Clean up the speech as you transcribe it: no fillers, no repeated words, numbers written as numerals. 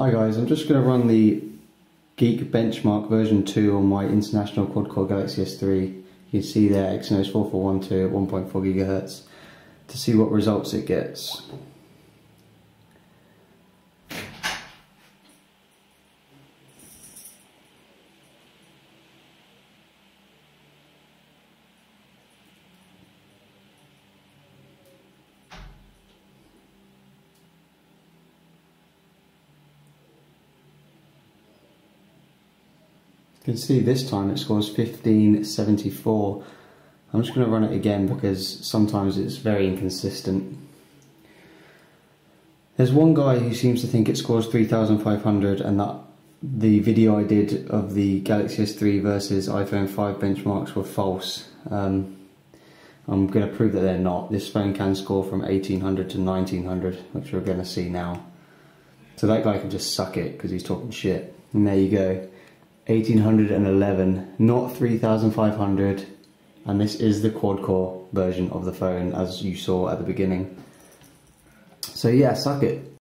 Hi guys, I'm just going to run the Geekbench version 2 on my international quad-core Galaxy S3. You can see there Exynos 4412 at 1.4 GHz to see what results it gets. You can see this time it scores 1574. I'm just going to run it again because sometimes it's very inconsistent. There's one guy who seems to think it scores 3500, and that the video I did of the Galaxy S3 versus iPhone 5 benchmarks were false. I'm going to prove that they're not. This phone can score from 1800 to 1900, which we're going to see now. So that guy can just suck it because he's talking shit. And there you go. 1811, not 3500, and this is the quad-core version of the phone as you saw at the beginning. So yeah, suck it.